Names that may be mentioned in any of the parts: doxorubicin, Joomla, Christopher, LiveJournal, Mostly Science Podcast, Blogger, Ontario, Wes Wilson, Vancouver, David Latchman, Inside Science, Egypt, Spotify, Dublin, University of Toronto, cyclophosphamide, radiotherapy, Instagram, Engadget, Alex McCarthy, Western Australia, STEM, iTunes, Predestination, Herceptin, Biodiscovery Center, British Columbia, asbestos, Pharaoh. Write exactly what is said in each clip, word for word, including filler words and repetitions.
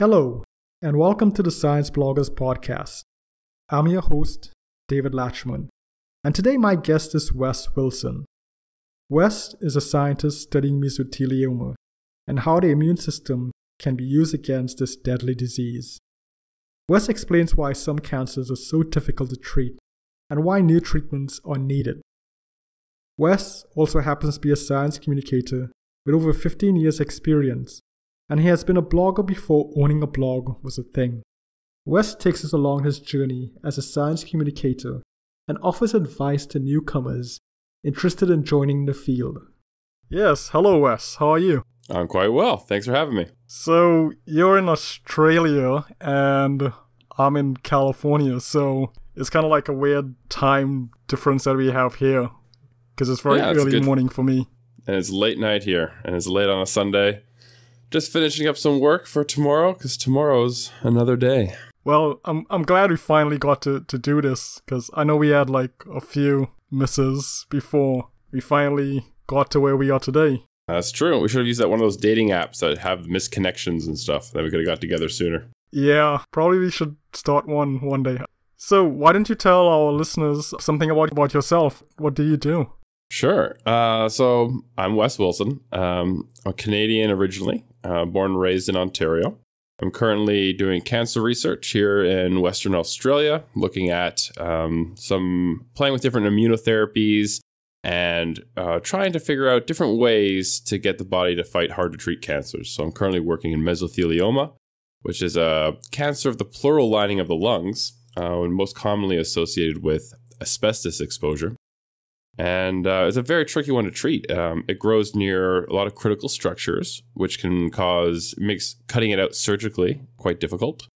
Hello, and welcome to the Science Bloggers Podcast. I'm your host, David Latchman, and today my guest is Wes Wilson. Wes is a scientist studying mesothelioma and how the immune system can be used against this deadly disease. Wes explains why some cancers are so difficult to treat and why new treatments are needed. Wes also happens to be a science communicator with over fifteen years experience, and he has been a blogger before owning a blog was a thing. Wes takes us along his journey as a science communicator and offers advice to newcomers interested in joining the field. Yes, hello Wes, how are you? I'm quite well, thanks for having me. So, you're in Australia and I'm in California, so it's kind of like a weird time difference that we have here, because it's very yeah, early it's morning for me. And it's late night here, and it's late on a Sunday. Just finishing up some work for tomorrow, because tomorrow's another day. Well, I'm I'm glad we finally got to, to do this, because I know we had like a few misses before we finally got to where we are today. That's true. We should have used that one of those dating apps that have misconnections and stuff that we could have got together sooner. Yeah, probably we should start one one day. So why don't you tell our listeners something about, about yourself? What do you do? Sure. Uh, so I'm Wes Wilson. Um, I'm Canadian originally. Uh, born and raised in Ontario. I'm currently doing cancer research here in Western Australia, looking at um, some playing with different immunotherapies and uh, trying to figure out different ways to get the body to fight hard to treat cancers. So I'm currently working in mesothelioma, which is a cancer of the pleural lining of the lungs, uh, and most commonly associated with asbestos exposure. And uh, it's a very tricky one to treat. Um, it grows near a lot of critical structures, which can cause, makes cutting it out surgically quite difficult.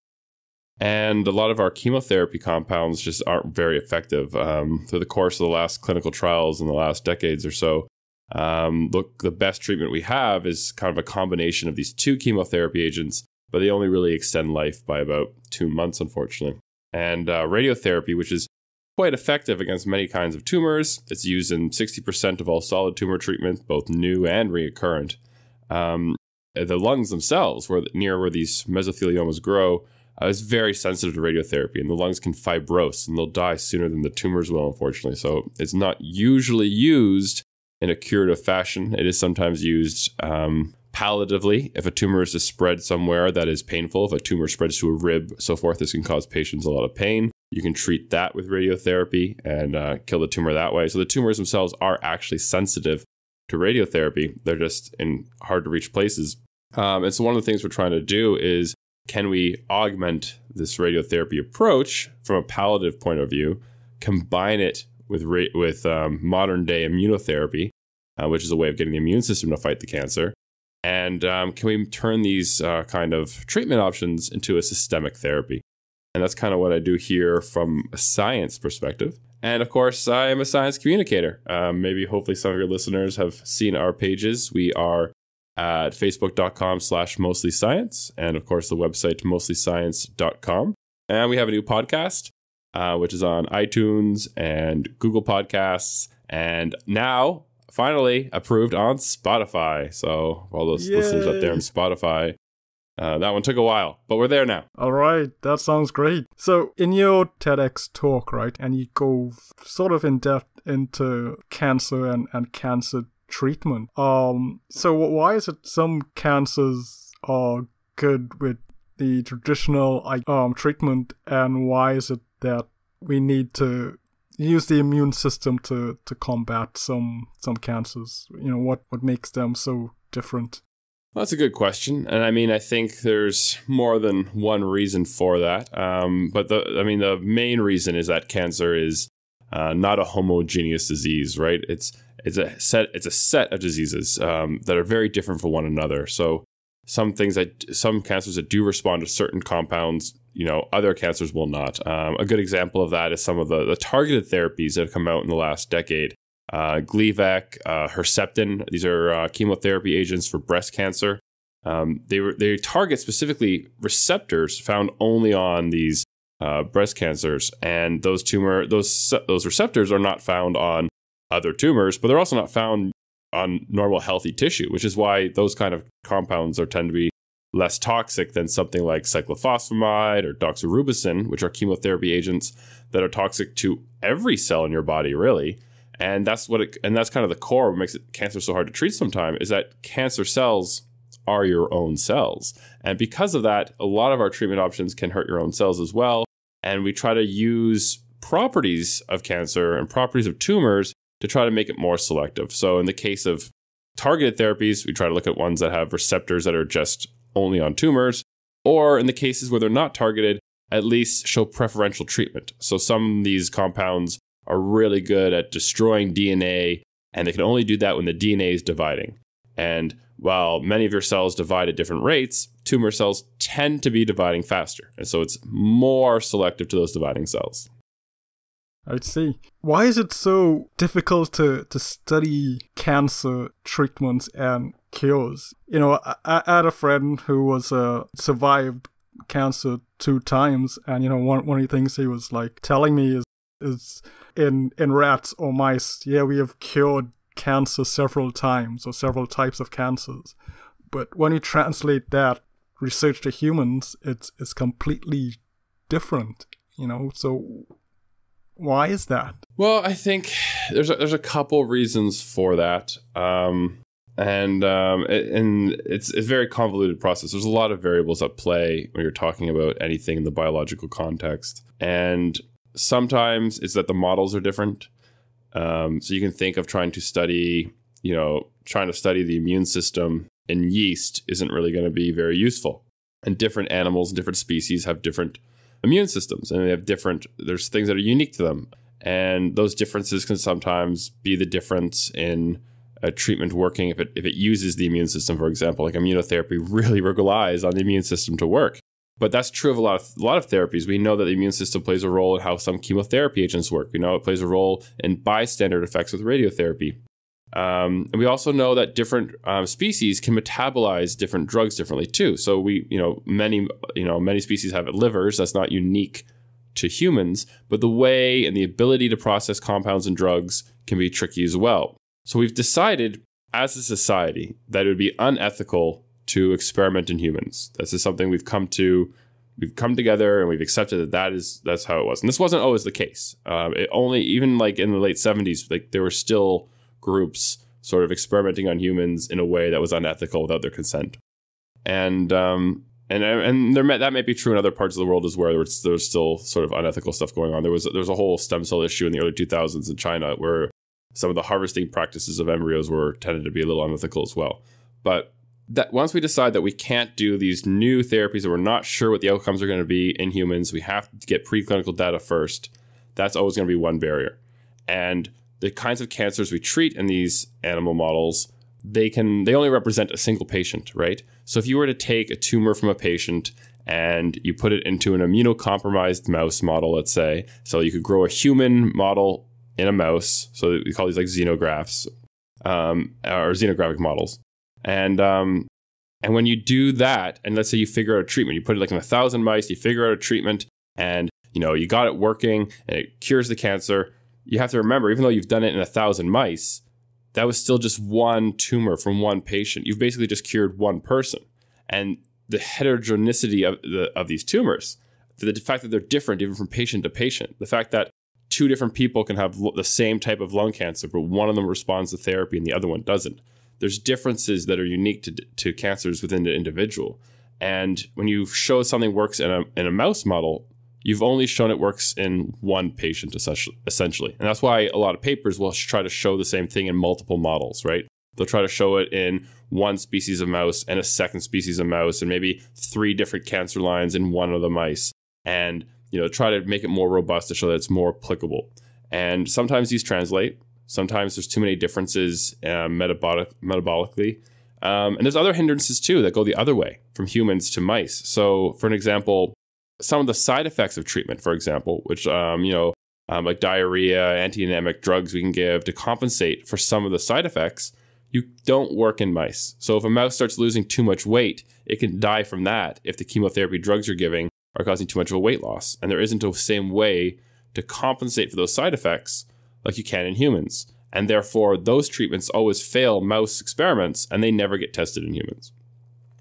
And a lot of our chemotherapy compounds just aren't very effective. Um, through the course of the last clinical trials in the last decades or so, um, look, the best treatment we have is kind of a combination of these two chemotherapy agents, but they only really extend life by about two months, unfortunately. And uh, radiotherapy, which is quite effective against many kinds of tumors. It's used in sixty percent of all solid tumor treatments, both new and recurrent. Um, the lungs themselves, where, near where these mesotheliomas grow, uh, is very sensitive to radiotherapy, and the lungs can fibrose, and they'll die sooner than the tumors will, unfortunately. So it's not usually used in a curative fashion. It is sometimes used um, palliatively. If a tumor is to spread somewhere that is painful, if a tumor spreads to a rib, so forth, this can cause patients a lot of pain. You can treat that with radiotherapy and uh, kill the tumor that way. So the tumors themselves are actually sensitive to radiotherapy. They're just in hard-to-reach places. Um, and so one of the things we're trying to do is, can we augment this radiotherapy approach from a palliative point of view, combine it with, ra with um, modern-day immunotherapy, uh, which is a way of getting the immune system to fight the cancer, and um, can we turn these uh, kind of treatment options into a systemic therapy? And that's kind of what I do here from a science perspective. And of course, I am a science communicator. Um, maybe hopefully some of your listeners have seen our pages. We are at facebook.com slash mostly science. And of course, the website mostly science dot com. And we have a new podcast, uh, which is on iTunes and Google Podcasts. And now, finally, approved on Spotify. So all those Yay. listeners up there on Spotify. Uh, that one took a while, but we're there now. All right, that sounds great. So in your TEDx talk, right, and you go sort of in depth into cancer and, and cancer treatment. Um, so why is it some cancers are good with the traditional um, treatment, and why is it that we need to use the immune system to, to combat some, some cancers? You know, what, what makes them so different? Well, that's a good question, and I mean, I think there's more than one reason for that. Um, but the, I mean, the main reason is that cancer is uh, not a homogeneous disease, right? It's it's a set it's a set of diseases um, that are very different from one another. So some things that some cancers that do respond to certain compounds, you know, other cancers will not. Um, a good example of that is some of the, the targeted therapies that have come out in the last decade. Uh, Gleevec, uh, Herceptin, these are uh, chemotherapy agents for breast cancer. Um, they, were, they target specifically receptors found only on these uh, breast cancers, and those, tumor, those, those receptors are not found on other tumors, but they're also not found on normal healthy tissue, which is why those kind of compounds are, tend to be less toxic than something like cyclophosphamide or doxorubicin, which are chemotherapy agents that are toxic to every cell in your body, really. And that's what it, and that's kind of the core of what makes it cancer so hard to treat sometimes, is that cancer cells are your own cells. And because of that, a lot of our treatment options can hurt your own cells as well. And we try to use properties of cancer and properties of tumors to try to make it more selective. So in the case of targeted therapies, we try to look at ones that have receptors that are just only on tumors, or in the cases where they're not targeted, at least show preferential treatment. So some of these compounds are really good at destroying D N A, and they can only do that when the D N A is dividing. And while many of your cells divide at different rates, tumor cells tend to be dividing faster. And so it's more selective to those dividing cells. I see. Why is it so difficult to, to study cancer treatments and cures? You know, I, I had a friend who was uh, survived cancer two times. And, you know, one, one of the things he was like telling me is, is in, in rats or mice, yeah, we have cured cancer several times or several types of cancers. But when you translate that research to humans, it's, it's completely different, you know, so... Why is that? Well, I think there's a, there's a couple reasons for that, um, and um, it, and it's, it's a very convoluted process. There's a lot of variables at play when you're talking about anything in the biological context, and sometimes it's that the models are different. Um, so you can think of trying to study, you know, trying to study the immune system in yeast isn't really going to be very useful, and different animals, different species have different immune systems, and they have different, there's things that are unique to them. And those differences can sometimes be the difference in a treatment working if it, if it uses the immune system, for example. Like immunotherapy really relies on the immune system to work. But that's true of a lot of, a lot of therapies. We know that the immune system plays a role in how some chemotherapy agents work. We know it plays a role in bystander effects with radiotherapy. Um, and we also know that different um, species can metabolize different drugs differently too. So we, you know, many, you know, many species have livers. That's not unique to humans, but the way and the ability to process compounds and drugs can be tricky as well. So we've decided as a society that it would be unethical to experiment in humans. This is something we've come to, we've come together and we've accepted that that is, that's how it was. And this wasn't always the case. Um, it only, even like in the late seventies, like there were still groups sort of experimenting on humans in a way that was unethical without their consent, and um, and and there may, that may be true in other parts of the world as well. There's there's still sort of unethical stuff going on. There was there's a whole stem cell issue in the early two thousands in China where some of the harvesting practices of embryos were tended to be a little unethical as well. But that once we decide that we can't do these new therapies that we're not sure what the outcomes are going to be in humans, we have to get preclinical data first. That's always going to be one barrier, and the kinds of cancers we treat in these animal models, they can they only represent a single patient, right? So if you were to take a tumor from a patient and you put it into an immunocompromised mouse model, let's say, so you could grow a human model in a mouse, so we call these like xenographs, um, or xenographic models. And um, and when you do that, and let's say you figure out a treatment, you put it like in a thousand mice, you figure out a treatment, and you know you got it working, and it cures the cancer. You have to remember, even though you've done it in a thousand mice, that was still just one tumor from one patient. You've basically just cured one person. And the heterogeneity of, the, of these tumors, the fact that they're different even from patient to patient, the fact that two different people can have the same type of lung cancer, but one of them responds to therapy and the other one doesn't. There's differences that are unique to, to cancers within the individual. And when you show something works in a, in a mouse model, you've only shown it works in one patient, essentially. And that's why a lot of papers will try to show the same thing in multiple models, right? They'll try to show it in one species of mouse and a second species of mouse and maybe three different cancer lines in one of the mice. And, you know, try to make it more robust to show that it's more applicable. And sometimes these translate. Sometimes there's too many differences uh, metabolic, metabolically. Um, and there's other hindrances, too, that go the other way from humans to mice. So, for an example, some of the side effects of treatment, for example, which, um, you know, um, like diarrhea, anti-anemic drugs we can give to compensate for some of the side effects, you don't work in mice. So if a mouse starts losing too much weight, it can die from that if the chemotherapy drugs you're giving are causing too much of a weight loss. And there isn't the same way to compensate for those side effects like you can in humans. And therefore, those treatments always fail mouse experiments and they never get tested in humans.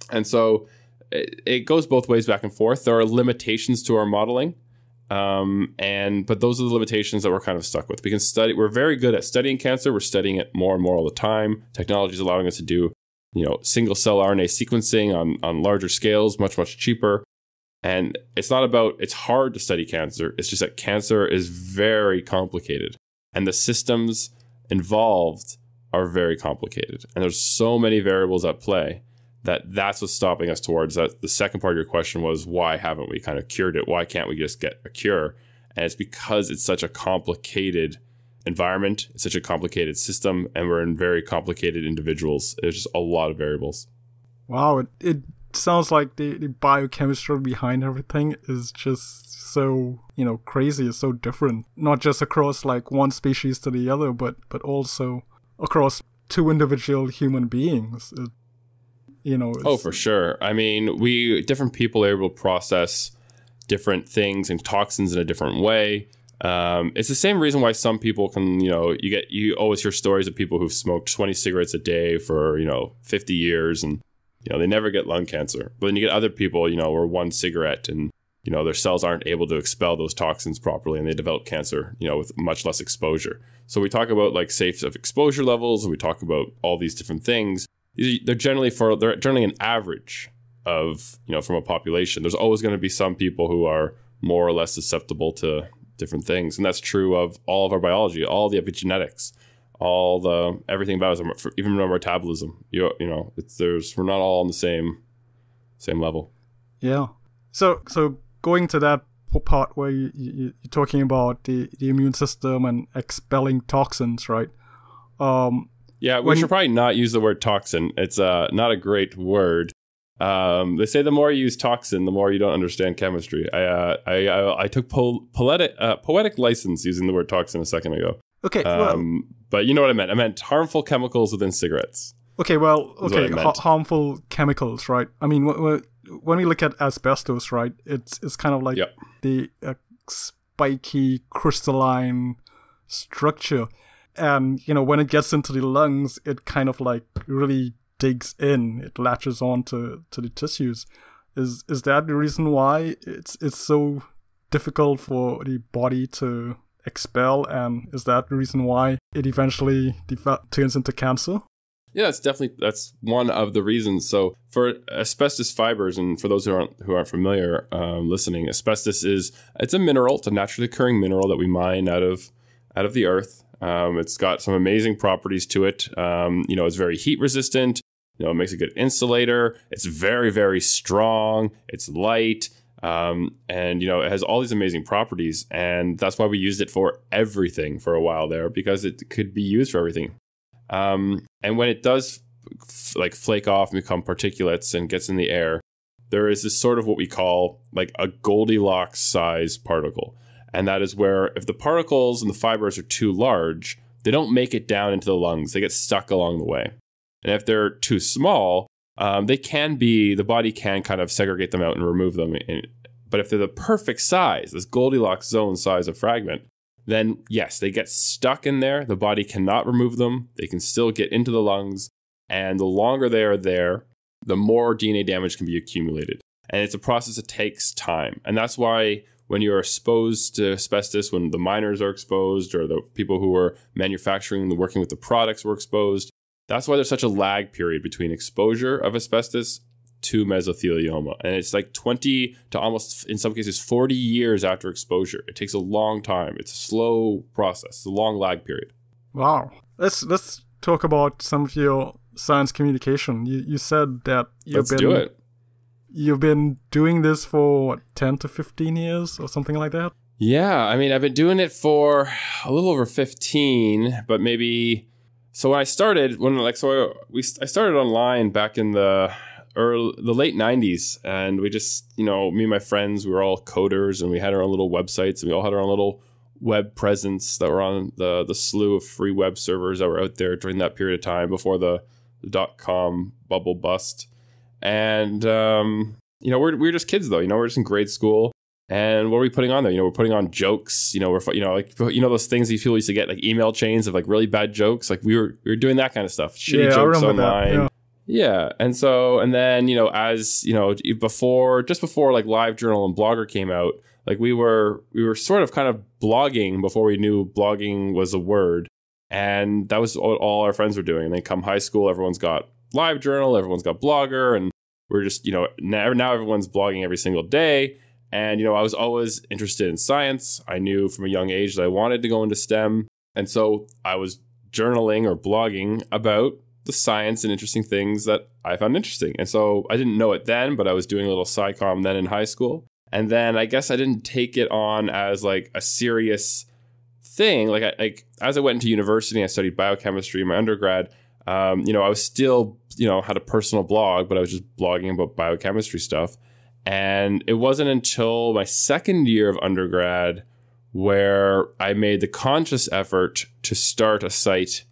And so it, it goes both ways back and forth. There are limitations to our modeling. Um, and but those are the limitations that we're kind of stuck with. We can study. We're very good at studying cancer. We're studying it more and more all the time. Technology is allowing us to do, you know, single cell R N A sequencing on on larger scales, much much cheaper. And it's not about it's hard to study cancer. It's just that cancer is very complicated, and the systems involved are very complicated. And there's so many variables at play that that's what's stopping us towards that. The second part of your question was, why haven't we kind of cured it? Why can't we just get a cure? And it's because it's such a complicated environment. It's such a complicated system, and we're in very complicated individuals. There's just a lot of variables. Wow. It, it sounds like the, the biochemistry behind everything is just so, you know, crazy. It's so different, not just across like one species to the other, but, but also across two individual human beings. It, You know, oh, for sure. I mean, we different people are able to process different things and toxins in a different way. Um, it's the same reason why some people can, you know, you get you always hear stories of people who've smoked twenty cigarettes a day for, you know, fifty years, and, you know, they never get lung cancer. But then you get other people, you know, or one cigarette, and, you know, their cells aren't able to expel those toxins properly, and they develop cancer, you know, with much less exposure. So we talk about like safe of exposure levels. We talk about all these different things. They're generally for they're generally an average of, you know, from a population. There's always going to be some people who are more or less susceptible to different things, and that's true of all of our biology, all the epigenetics, all the everything about us, even our metabolism. You you know, it's, there's we're not all on the same same level. Yeah. So so going to that part where you, you, you're talking about the the immune system and expelling toxins, right? Um. Yeah, we when, should probably not use the word toxin. It's uh, not a great word. Um, they say the more you use toxin, the more you don't understand chemistry. I uh, I, I I took po poetic uh, poetic license using the word toxin a second ago. Okay, um, well, but you know what I meant. I meant harmful chemicals within cigarettes. Okay, well, okay, ha harmful chemicals, right? I mean, when we look at asbestos, right, it's it's kind of like yep. the uh, spiky crystalline structure. And, you know, when it gets into the lungs, it kind of like really digs in. It latches on to, to the tissues. Is is that the reason why it's it's so difficult for the body to expel? And is that the reason why it eventually turns into cancer? Yeah, it's definitely that's one of the reasons. So for asbestos fibers, and for those who aren't who aren't familiar uh, listening, asbestos is it's a mineral. It's a naturally occurring mineral that we mine out of out of the earth. Um, it's got some amazing properties to it. Um, you know, it's very heat resistant. You know, it makes a good insulator. It's very, very strong. It's light. Um, and, you know, it has all these amazing properties. And that's why we used it for everything for a while there, because it could be used for everything. Um, and when it does f like flake off and become particulates and gets in the air, there is this sort of what we call like a Goldilocks size particle. And that is where if the particles and the fibers are too large, they don't make it down into the lungs. They get stuck along the way. And if they're too small, um, they can be, the body can kind of segregate them out and remove them. And, but if they're the perfect size, this Goldilocks zone size of fragment, then yes, they get stuck in there. The body cannot remove them. They can still get into the lungs. And the longer they are there, the more D N A damage can be accumulated. And it's a process that takes time. And that's why when you're exposed to asbestos, when the miners are exposed or the people who are manufacturing and working with the products were exposed, that's why there's such a lag period between exposure of asbestos to mesothelioma. And it's like twenty to almost, in some cases, forty years after exposure. It takes a long time. It's a slow process. It's a long lag period. Wow. Let's, let's talk about some of your science communication. You, you said that you've let's been... do it. You've been doing this for what, ten to fifteen years or something like that? Yeah, I mean, I've been doing it for a little over fifteen, but maybe... So when I started, when like, so I, we, I started online back in the early, the late nineties, and we just, you know, me and my friends, we were all coders, and we had our own little websites, and we all had our own little web presence that were on the, the slew of free web servers that were out there during that period of time before the, the dot-com bubble bust. And, um, you know, we're, we're just kids, though, you know, we're just in grade school. And what are we putting on there? You know, we're putting on jokes, you know, we're, you know, like, you know, those things you feel used to get like email chains of like really bad jokes. Like we were, we were doing that kind of stuff. Shitty yeah, jokes online. Yeah. Yeah. And so, and then, you know, as, you know, before, just before like LiveJournal and Blogger came out, like we were, we were sort of kind of blogging before we knew blogging was a word. And that was what all our friends were doing. And then come high school, everyone's got LiveJournal, everyone's got Blogger. And we're just, you know, now, now everyone's blogging every single day. And, you know, I was always interested in science. I knew from a young age that I wanted to go into STEM. And so I was journaling or blogging about the science and interesting things that I found interesting. And so I didn't know it then, but I was doing a little SciComm then in high school. And then I guess I didn't take it on as like a serious thing. Like, I, like as I went into university, I studied biochemistry in my undergrad. Um, you know, I was still, you know, had a personal blog, but I was just blogging about biochemistry stuff. And it wasn't until my second year of undergrad where I made the conscious effort to start a site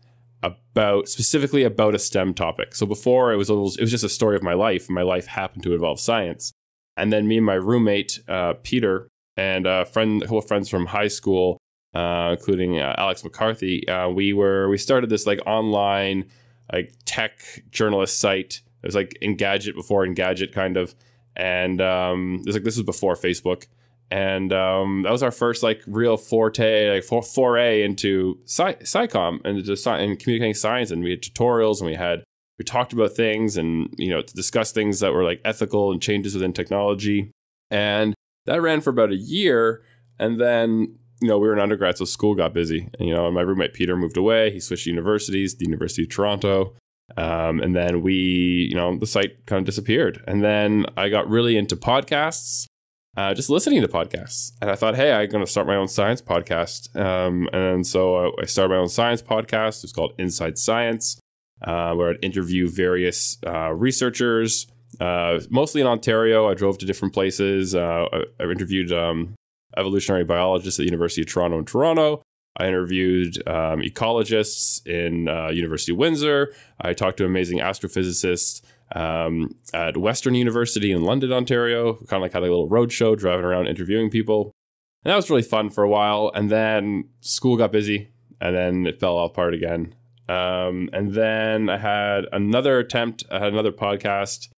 about, specifically about a STEM topic. So before it was, little, it was just a story of my life. My life happened to involve science. And then me and my roommate, uh, Peter, and a, friend, a couple of friends from high school, uh, including uh, Alex McCarthy, uh, we were, we started this like online, like tech journalist site. It was like Engadget before Engadget kind of. And um, it was like, this was before Facebook. And um, that was our first like real forte, like for, foray into sci SciComm and, and communicating science. And we had tutorials and we had, we talked about things and, you know, to discuss things that were like ethical and changes within technology. And that ran for about a year. And then, you know, we were in undergrad, so school got busy. And, you know, and my roommate Peter moved away. He switched universities, the University of Toronto. Um, and then we, you know, the site kind of disappeared. And then I got really into podcasts, uh, just listening to podcasts. And I thought, hey, I'm going to start my own science podcast. Um, and so I started my own science podcast. It's called Inside Science, uh, where I'd interview various uh, researchers, uh, mostly in Ontario. I drove to different places. Uh, I, I interviewed um, evolutionary biologists at the University of Toronto in Toronto. I interviewed um, ecologists in uh, University of Windsor. I talked to amazing astrophysicists um, at Western University in London, Ontario. Kind of like had a little roadshow, driving around interviewing people, and that was really fun for a while. And then school got busy, and then it fell apart again. Um, and then I had another attempt. I had another podcast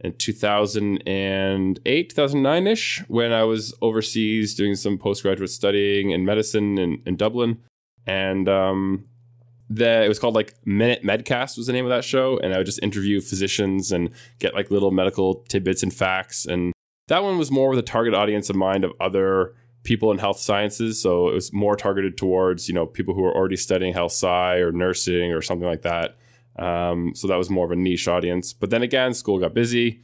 in two thousand eight, two thousand nine-ish, when I was overseas doing some postgraduate studying in medicine in, in Dublin. And um, the, it was called like Minute Medcast was the name of that show. And I would just interview physicians and get like little medical tidbits and facts. And that one was more with a target audience in mind of other people in health sciences. So it was more targeted towards, you know, people who are already studying health sci or nursing or something like that. Um, so that was more of a niche audience. But then again, school got busy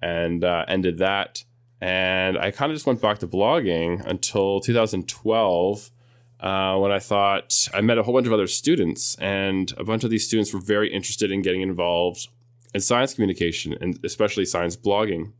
and uh, ended that. And I kind of just went back to blogging until two thousand twelve uh, when I thought I met a whole bunch of other students. And a bunch of these students were very interested in getting involved in science communication and especially science blogging.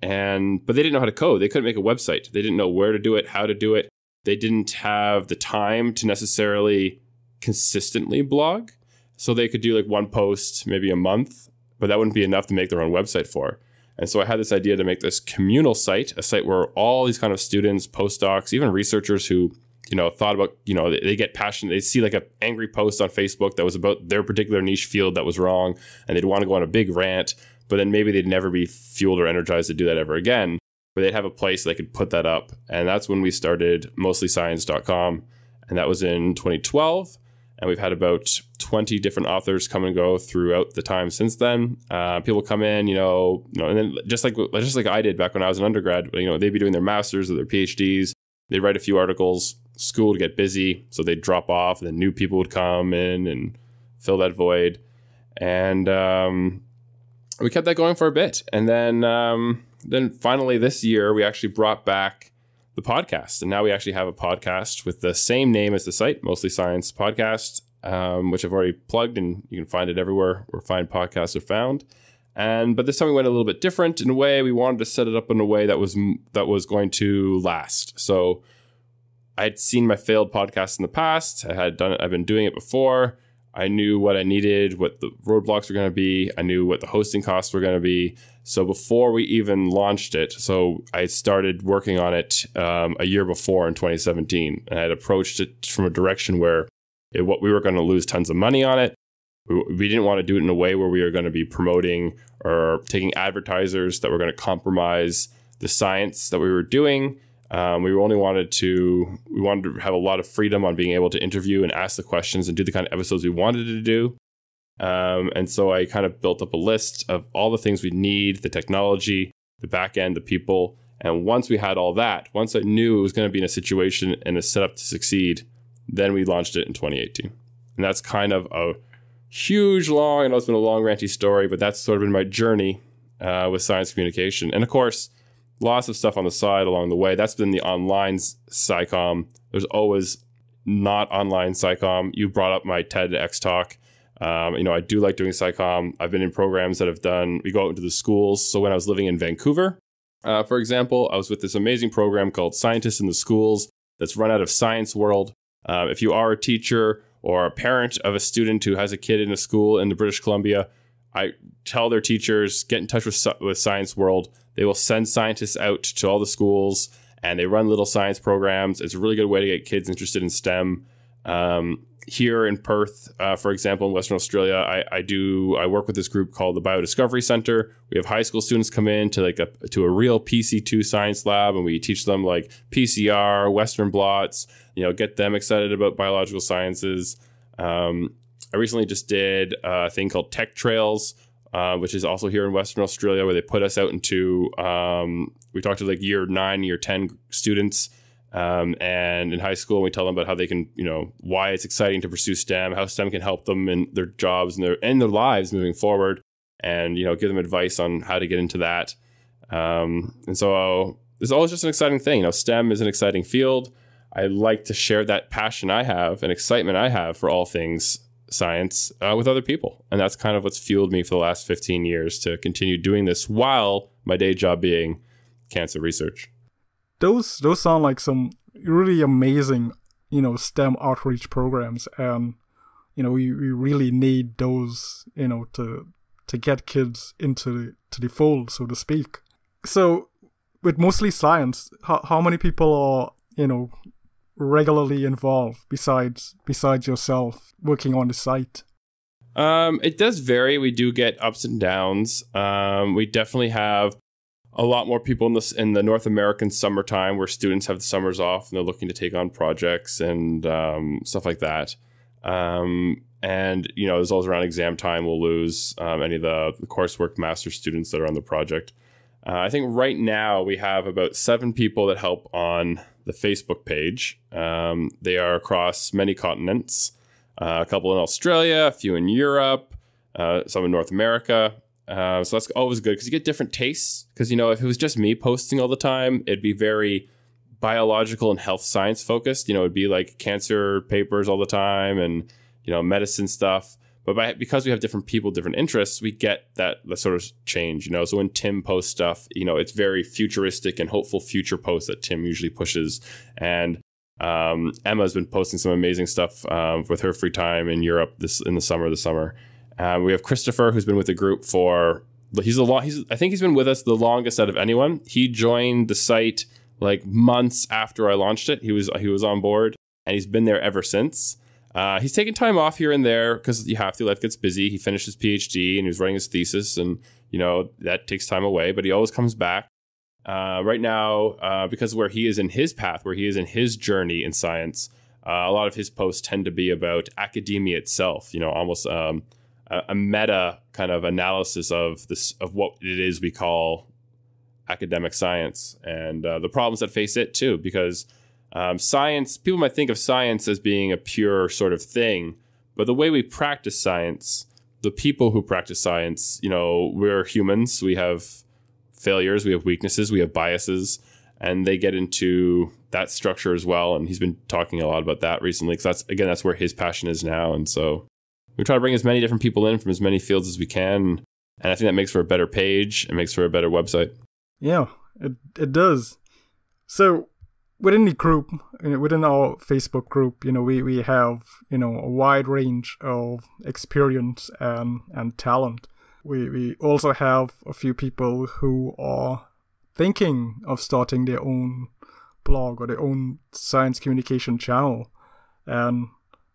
And but they didn't know how to code. They couldn't make a website. They didn't know where to do it, how to do it. They didn't have the time to necessarily consistently blog. So they could do like one post, maybe a month, but that wouldn't be enough to make their own website for. And so I had this idea to make this communal site, a site where all these kind of students, postdocs, even researchers who, you know, thought about, you know, they get passionate. They see like an angry post on Facebook that was about their particular niche field that was wrong. And they'd want to go on a big rant, but then maybe they'd never be fueled or energized to do that ever again. But they'd have a place they could put that up. And that's when we started mostly science dot com. And that was in twenty twelve. And we've had about twenty different authors come and go throughout the time since then. Uh, people come in, you know, you know, and then just like just like I did back when I was an undergrad, you know, they'd be doing their masters or their PhDs. They'd write a few articles, school would get busy, so they'd drop off, and then new people would come in and fill that void. And um, we kept that going for a bit. And then, um, then finally this year, we actually brought back the podcast. And now we actually have a podcast with the same name as the site, Mostly Science Podcast, um, which I've already plugged, and you can find it everywhere where fine podcasts are found. And but this time we went a little bit different in a way. We wanted to set it up in a way that was that was going to last. So I'd seen my failed podcasts in the past. I had done it. I've been doing it before. I knew what I needed, what the roadblocks were going to be. I knew what the hosting costs were going to be. So before we even launched it, so I started working on it um, a year before in twenty seventeen. And I had approached it from a direction where it, what we were going to lose tons of money on it. We didn't want to do it in a way where we are going to be promoting or taking advertisers that were going to compromise the science that we were doing. Um, we only wanted to, we wanted to have a lot of freedom on being able to interview and ask the questions and do the kind of episodes we wanted to do. Um, and so I kind of built up a list of all the things we need, the technology, the back end, the people. And once we had all that, once I knew it was going to be in a situation and a setup to succeed, then we launched it in twenty eighteen. And that's kind of a huge, long, I know it's been a long, ranty story, but that's sort of been my journey uh, with science communication. And of course, lots of stuff on the side along the way. That's been the online SciComm. There's always not online SciComm. You brought up my TEDx talk. Um, you know, I do like doing SciComm. I've been in programs that have done, we go out into the schools. So when I was living in Vancouver, uh, for example, I was with this amazing program called Scientists in the Schools that's run out of Science World. Um, if you are a teacher or a parent of a student who has a kid in a school in the British Columbia, I tell their teachers, get in touch with, with Science World. They will send scientists out to all the schools and they run little science programs. It's a really good way to get kids interested in STEM. Um, here in Perth, uh, for example, in Western Australia, I, I do, I work with this group called the Biodiscovery Center. We have high school students come in to like a, to a real P C two science lab, and we teach them like P C R, Western blots, you know, get them excited about biological sciences. Um, I recently just did a thing called Tech Trails, uh, which is also here in Western Australia, where they put us out into, um, we talked to like year nine, year ten students. Um, and in high school, we tell them about how they can, you know, why it's exciting to pursue STEM, how STEM can help them in their jobs and their and their lives moving forward, and, you know, give them advice on how to get into that. Um, and so it's always just an exciting thing. You know, STEM is an exciting field. I like to share that passion I have and excitement I have for all things science uh, with other people. And that's kind of what's fueled me for the last fifteen years to continue doing this while my day job being cancer research. Those those sound like some really amazing, you know, STEM outreach programs, and you know we, we really need those, you know, to to get kids into to the fold, so to speak. So with Mostly Science, how how many people are, you know, regularly involved besides besides yourself working on the site? Um, it does vary. We do get ups and downs. Um, we definitely have a lot more people in the, in the North American summertime, where students have the summers off and they're looking to take on projects and um, stuff like that. Um, and, you know, as always around exam time, we'll lose um, any of the, the coursework master students that are on the project. Uh, I think right now we have about seven people that help on the Facebook page. Um, they are across many continents, uh, a couple in Australia, a few in Europe, uh, some in North America. Uh, so that's always good because you get different tastes. Because, you know, if it was just me posting all the time, it'd be very biological and health science focused. You know, it'd be like cancer papers all the time and, you know, medicine stuff. But by, because we have different people, different interests, we get that, that sort of change, you know. So when Tim posts stuff, you know, it's very futuristic and hopeful future posts that Tim usually pushes. And um, Emma's been posting some amazing stuff um, with her free time in Europe this in the summer, the summer. Uh, we have Christopher, who's been with the group for, he's a lot, he's, I think he's been with us the longest out of anyone. He joined the site like months after I launched it. He was, he was on board, and he's been there ever since. Uh, he's taken time off here and there because you have to, life gets busy. He finished his PhD and he was writing his thesis, and, you know, that takes time away, but he always comes back. Uh, right now, uh, because where he is in his path, where he is in his journey in science, uh, a lot of his posts tend to be about academia itself, you know, almost, um, a meta kind of analysis of this, of what it is we call academic science, and uh, the problems that face it too, because um, science, people might think of science as being a pure sort of thing, but the way we practice science, the people who practice science, you know, we're humans, we have failures, we have weaknesses, we have biases, and they get into that structure as well. And he's been talking a lot about that recently, because that's, again, that's where his passion is now. And so we try to bring as many different people in from as many fields as we can, and I think that makes for a better page. It makes for a better website. Yeah, it it does. So within the group, within our Facebook group, you know, we we have, you know, a wide range of experience and and talent. We we also have a few people who are thinking of starting their own blog or their own science communication channel, and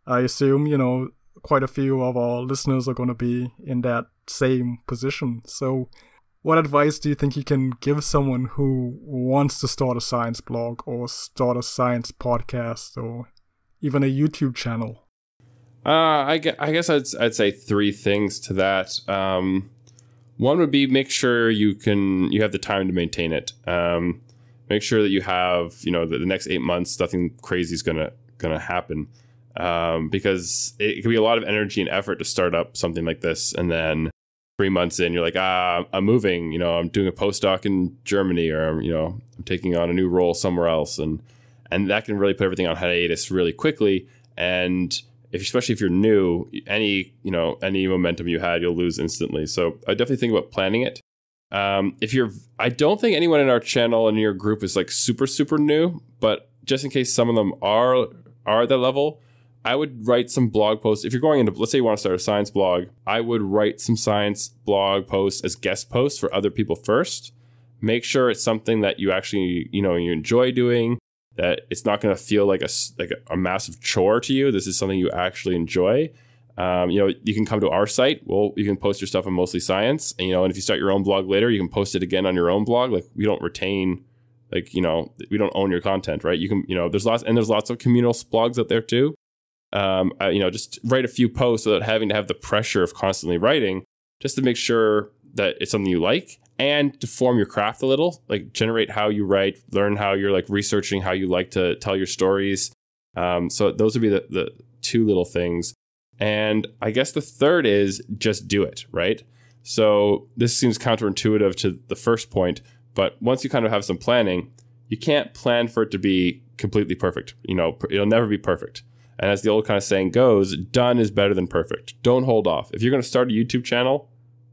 I assume, you know, quite a few of our listeners are going to be in that same position. So what advice do you think you can give someone who wants to start a science blog or start a science podcast or even a YouTube channel? Uh, I guess I'd, I'd say three things to that. Um, one would be make sure you can you have the time to maintain it. Um, make sure that you have, you know, the, the next eight months, nothing crazy is going to going to happen. Um, because it can be a lot of energy and effort to start up something like this. And then three months in, you're like, ah, I'm moving, you know, I'm doing a postdoc in Germany, or I'm, you know, I'm taking on a new role somewhere else. And, and that can really put everything on hiatus really quickly. And if, especially if you're new, any, you know, any momentum you had, you'll lose instantly. So I definitely think about planning it. Um, if you're, I don't think anyone in our channel and in your group is like super, super new, but just in case some of them are, are at that level, I would write some blog posts. If you're going into, let's say you want to start a science blog, I would write some science blog posts as guest posts for other people first. Make sure it's something that you actually, you know, you enjoy doing, that it's not going to feel like a, like a massive chore to you. This is something you actually enjoy. Um, you know, you can come to our site. Well, you can post your stuff on Mostly Science. And, you know, and if you start your own blog later, you can post it again on your own blog. Like, we don't retain, like, you know, we don't own your content, right? You can, you know, there's lots, and there's lots of communal blogs out there too. Um, I, you know, just write a few posts without having to have the pressure of constantly writing, just to make sure that it's something you like and to form your craft a little, like generate how you write, learn how you're like researching, how you like to tell your stories. Um, so those would be the, the two little things. And I guess the third is just do it, right? So this seems counterintuitive to the first point, but once you kind of have some planning, you can't plan for it to be completely perfect. You know, it'll never be perfect. And as the old kind of saying goes, done is better than perfect. Don't hold off. If you're going to start a YouTube channel,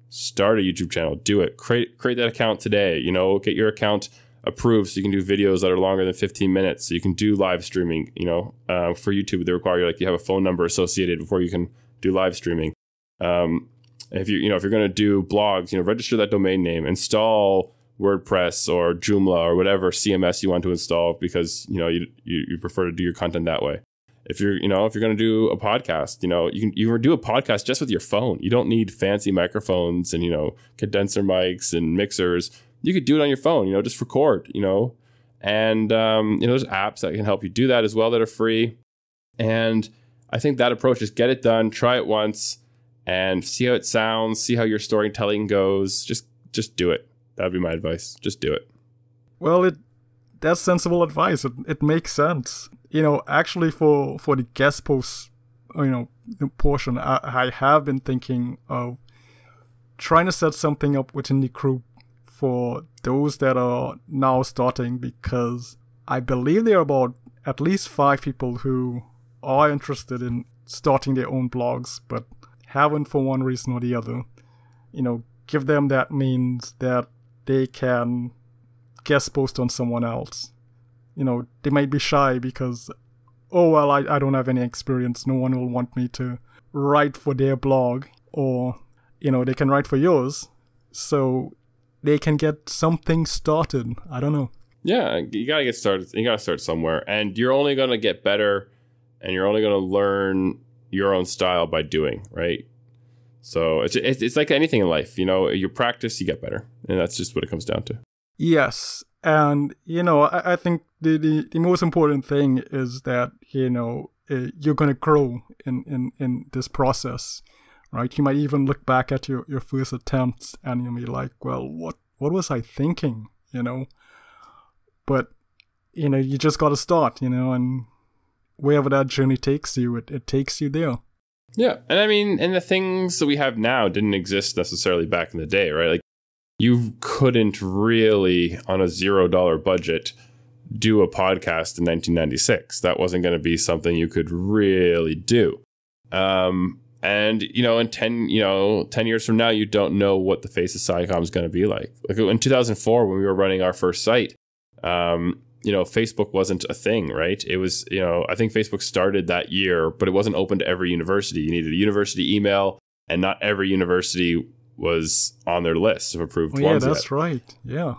start a YouTube channel. Do it. Create create that account today. You know, get your account approved so you can do videos that are longer than fifteen minutes. So you can do live streaming. You know, uh, for YouTube, they require you like you have a phone number associated before you can do live streaming. Um, if you you know if you're going to do blogs, you know, register that domain name, install WordPress or Joomla or whatever C M S you want to install, because you know you you, you prefer to do your content that way. If you're, you know, if you're going to do a podcast, you know, you can, you can do a podcast just with your phone. You don't need fancy microphones and, you know, condenser mics and mixers. You could do it on your phone, you know, just record, you know, and, um, you know, there's apps that can help you do that as well that are free. And I think that approach is get it done, try it once and see how it sounds, see how your storytelling goes. Just, just do it. That'd be my advice. Just do it. Well, it, that's sensible advice. It, it makes sense. You know, actually for, for the guest post, you know, portion, I, I have been thinking of trying to set something up within the group for those that are now starting, because I believe there are about at least five people who are interested in starting their own blogs, but haven't for one reason or the other. You know, give them that means that they can guest post on someone else. You know, they might be shy because, oh, well, I, I don't have any experience. No one will want me to write for their blog, or, you know, they can write for yours. So they can get something started. I don't know. Yeah, you got to get started. You got to start somewhere. And you're only going to get better and you're only going to learn your own style by doing, right? So it's, it's, it's like anything in life. You know, you practice, you get better. And that's just what it comes down to. Yes. And, you know, I, I think the, the, the most important thing is that, you know, uh, you're going to grow in, in, in this process, right? You might even look back at your, your first attempts and you'll be like, well, what, what was I thinking, you know? But, you know, you just got to start, you know, and wherever that journey takes you, it, it takes you there. Yeah. And I mean, and the things that we have now didn't exist necessarily back in the day, right? Like, you couldn't really, on a zero dollar budget, do a podcast in nineteen ninety-six. That wasn't going to be something you could really do. Um, and, you know, in ten, you know, ten years from now, you don't know what the face of SciComm is going to be like. Like in two thousand four, when we were running our first site, um, you know, Facebook wasn't a thing, right? It was, you know, I think Facebook started that year, but it wasn't open to every university. You needed a university email, and not every university was on their list of approved oh, ones. Yeah, that's yet. right. Yeah.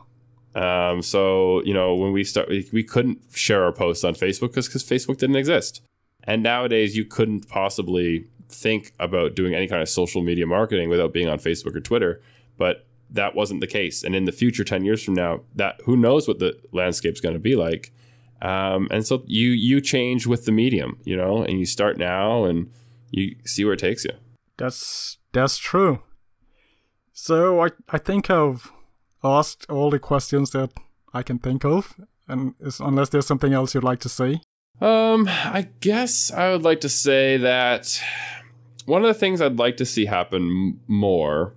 Um, so, you know, when we start, we, we couldn't share our posts on Facebook because because Facebook didn't exist. And nowadays you couldn't possibly think about doing any kind of social media marketing without being on Facebook or Twitter, but that wasn't the case. And in the future, ten years from now, that who knows what the landscape's going to be like. Um, and so you you change with the medium, you know, and you start now and you see where it takes you. That's that's true. So I, I think I've asked all the questions that I can think of, and is, unless there's something else you'd like to say. Um, I guess I would like to say that one of the things I'd like to see happen more,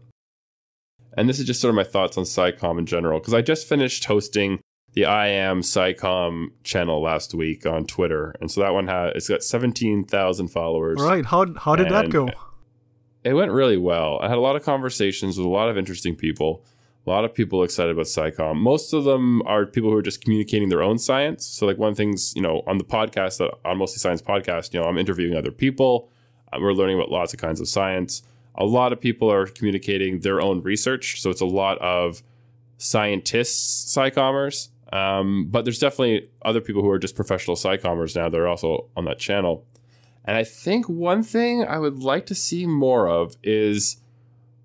and this is just sort of my thoughts on SciComm in general, because I just finished hosting the I Am SciComm channel last week on Twitter, and so that one had it's got seventeen thousand followers. Right? How how did that go? It went really well. I had a lot of conversations with a lot of interesting people. A lot of people excited about SciComm. Most of them are people who are just communicating their own science. So like one thing's, you know, on the podcast, on Mostly Science Podcast, you know, I'm interviewing other people. We're learning about lots of kinds of science. A lot of people are communicating their own research. So it's a lot of scientists, SciCommers. Um, but there's definitely other people who are just professional SciCommers now that are also on that channel. And I think one thing I would like to see more of is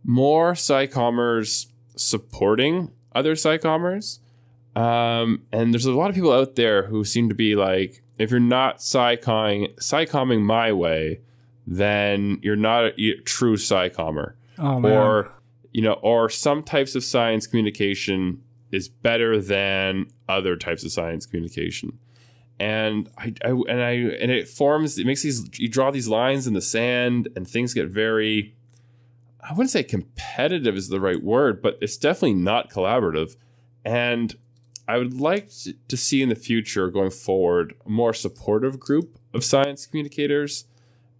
more SciCommers supporting other SciCommers. Um, and there's a lot of people out there who seem to be like, if you're not SciComming, SciComming my way, then you're not a true SciCommer. Oh, man. Or, you know, or some types of science communication is better than other types of science communication. And I, I and I and it forms, it makes these, you draw these lines in the sand and things get very, I wouldn't say competitive is the right word, but it's definitely not collaborative. And I would like to see in the future going forward, a more supportive group of science communicators.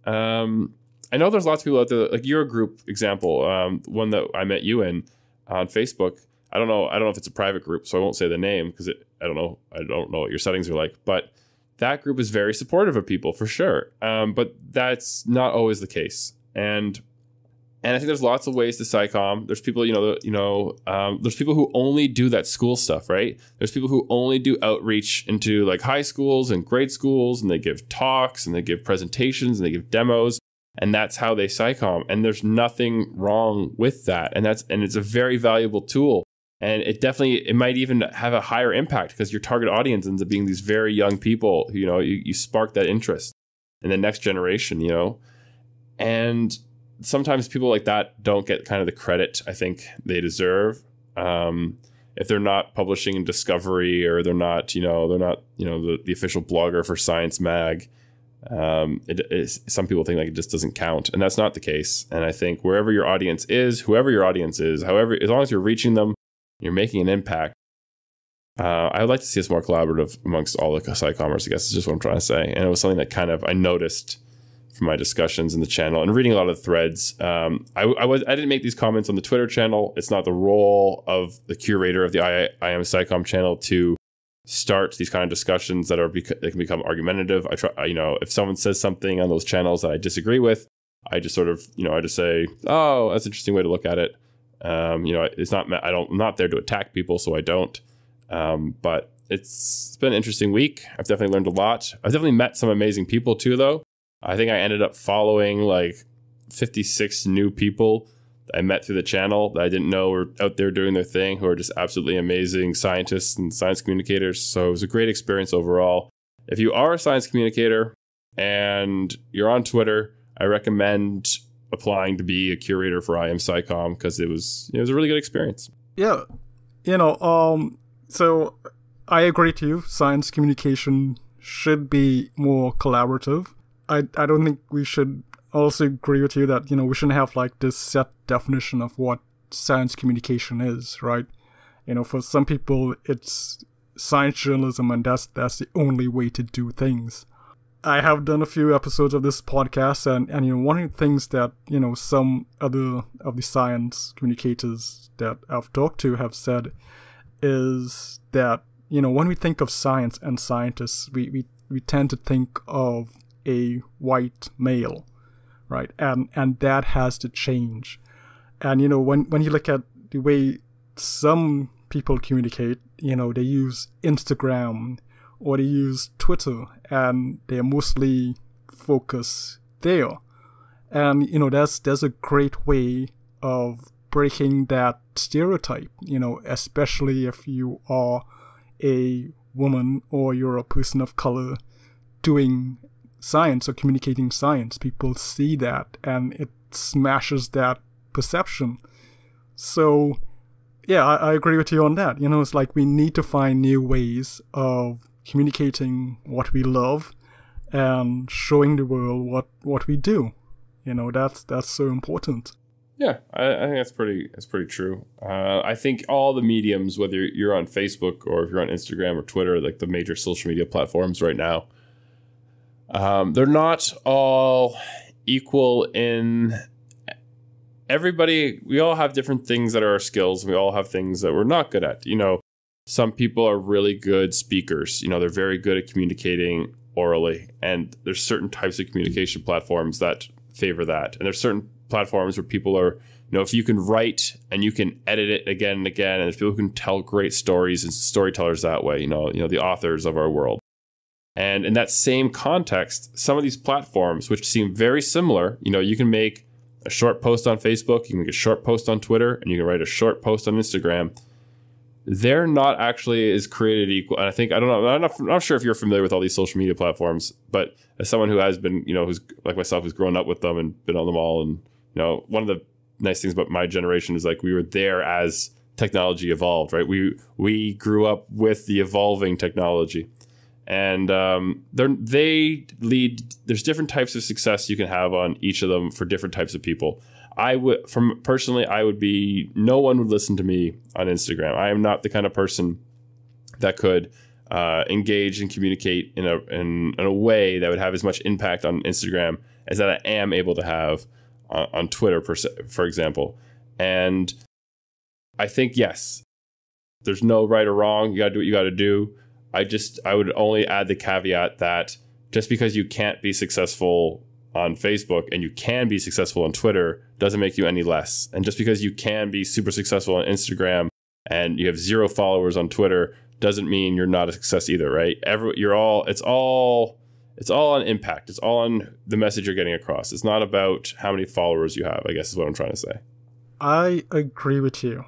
Um, I know there's lots of people out there, like your group example, um, one that I met you in on Facebook. I don't know. I don't know if it's a private group, so I won't say the name because it, I don't know. I don't know what your settings are like, but that group is very supportive of people for sure. Um, but that's not always the case. And And I think there's lots of ways to SciComm. There's people, you know, you know, um, there's people who only do that school stuff, right? There's people who only do outreach into like high schools and grade schools, and they give talks and they give presentations and they give demos, and that's how they SciComm. And there's nothing wrong with that, and that's and it's a very valuable tool, and it definitely it might even have a higher impact because your target audience ends up being these very young people. You know, you, you spark that interest in the next generation, you know, and sometimes people like that don't get kind of the credit I think they deserve. Um, if they're not publishing in Discovery or they're not, you know, they're not, you know, the, the official blogger for Science Mag. Um, it, it's, some people think like it just doesn't count, and that's not the case. And I think wherever your audience is, whoever your audience is, however, as long as you're reaching them, you're making an impact. Uh, I would like to see us more collaborative amongst all the SciCommers, I guess is just what I'm trying to say. And it was something that kind of I noticed from my discussions in the channel and reading a lot of threads. Um, I, I was I didn't make these comments on the Twitter channel. It's not the role of the curator of the I, I Am SciComm channel to start these kind of discussions that are that can become argumentative. I try, you know, if someone says something on those channels that I disagree with, I just sort of, you know, I just say, oh, that's an interesting way to look at it. Um, you know, it's not I don't I'm not there to attack people, so I don't. Um, but it's, it's been an interesting week. I've definitely learned a lot. I've definitely met some amazing people too, though. I think I ended up following like fifty-six new people I met through the channel that I didn't know were out there doing their thing, who are just absolutely amazing scientists and science communicators. So it was a great experience overall. If you are a science communicator and you're on Twitter, I recommend applying to be a curator for I Am SciComm because it was it was a really good experience. Yeah, you know, um, so I agree to you. Science communication should be more collaborative. I, I don't think we should also agree with you that, you know, we shouldn't have like this set definition of what science communication is, right? You know, for some people, it's science journalism, and that's, that's the only way to do things. I have done a few episodes of this podcast, and, and, you know, one of the things that, you know, some other of the science communicators that I've talked to have said is that, you know, when we think of science and scientists, we, we, we tend to think of a white male, right? And and that has to change. And, you know, when, when you look at the way some people communicate, you know, they use Instagram or they use Twitter, and they're mostly focused there. And, you know, that's, that's a great way of breaking that stereotype, you know, especially if you are a woman or you're a person of color doing science or communicating science. People see that and it smashes that perception. So, yeah, I, I agree with you on that. You know, it's like we need to find new ways of communicating what we love and showing the world what, what we do. You know, that's that's so important. Yeah, I, I think that's pretty that's pretty true. Uh, I think all the mediums, whether you're on Facebook or if you're on Instagram or Twitter, like the major social media platforms right now, um, they're not all equal in everybody. We all have different things that are our skills. We all have things that we're not good at. You know, some people are really good speakers. You know, they're very good at communicating orally. And there's certain types of communication platforms that favor that. And there's certain platforms where people are, you know, if you can write and you can edit it again and again, and if people can tell great stories and storytellers that way, you know, you know, the authors of our world. And in that same context, some of these platforms, which seem very similar, you know, you can make a short post on Facebook, you can make a short post on Twitter, and you can write a short post on Instagram. They're not actually as created equal. And I think, I don't know, I'm not, I'm not sure if you're familiar with all these social media platforms, but as someone who has been, you know, who's like myself, who's grown up with them and been on them all. And, you know, one of the nice things about my generation is like we were there as technology evolved, right? We, we grew up with the evolving technology. And um, they're, they lead, there's different types of success you can have on each of them for different types of people. I would, from personally, I would be, no one would listen to me on Instagram. I am not the kind of person that could uh, engage and communicate in a, in, in a way that would have as much impact on Instagram as that I am able to have on, on Twitter, per se, for example. And I think, yes, there's no right or wrong. You got to do what you got to do. I just, I would only add the caveat that just because you can't be successful on Facebook and you can be successful on Twitter doesn't make you any less. And just because you can be super successful on Instagram and you have zero followers on Twitter doesn't mean you're not a success either, right? Every, you're all, it's all, it's all on impact. It's all on the message you're getting across. It's not about how many followers you have, I guess is what I'm trying to say. I agree with you,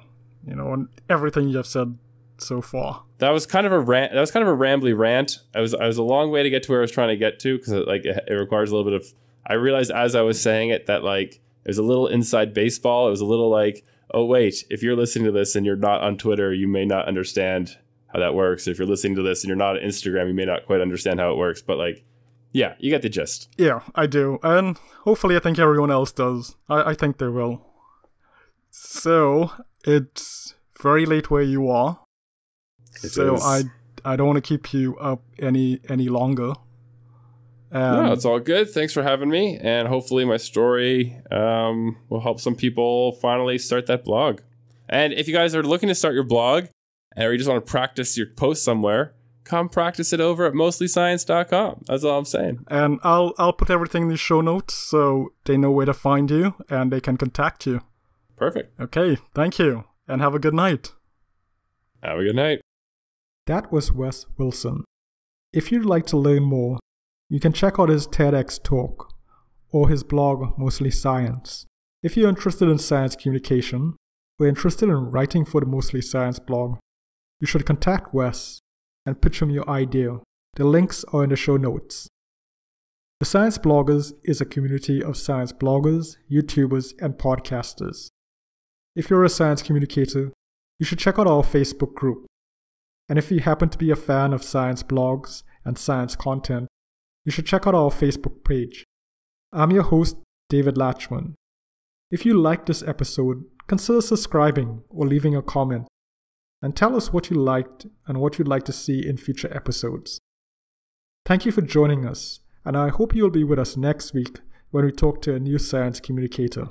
you know, on everything you've said so far. That was kind of a rant. That was kind of a rambly rant. I was, I was a long way to get to where I was trying to get to. Cause it, like it, it requires a little bit of, I realized as I was saying it that like it was a little inside baseball. It was a little like, oh, wait, if you're listening to this and you're not on Twitter, you may not understand how that works. If you're listening to this and you're not on Instagram, you may not quite understand how it works. But like, yeah, you get the gist. Yeah, I do. And hopefully I think everyone else does. I, I think they will. So it's very late where you are. It so is. I I don't want to keep you up any any longer. Um, no, it's all good. Thanks for having me. And hopefully my story um, will help some people finally start that blog. And if you guys are looking to start your blog or you just want to practice your post somewhere, come practice it over at mostly science dot com. That's all I'm saying. And I'll, I'll put everything in the show notes so they know where to find you and they can contact you. Perfect. Okay. Thank you. And have a good night. Have a good night. That was Wes Wilson. If you'd like to learn more, you can check out his TEDx talk or his blog, Mostly Science. If you're interested in science communication or interested in writing for the Mostly Science blog, you should contact Wes and pitch him your idea. The links are in the show notes. The Science Bloggers is a community of science bloggers, YouTubers, and podcasters. If you're a science communicator, you should check out our Facebook group. And if you happen to be a fan of science blogs and science content, you should check out our Facebook page. I'm your host, David Latchman. If you liked this episode, consider subscribing or leaving a comment and tell us what you liked and what you'd like to see in future episodes. Thank you for joining us, and I hope you'll be with us next week when we talk to a new science communicator.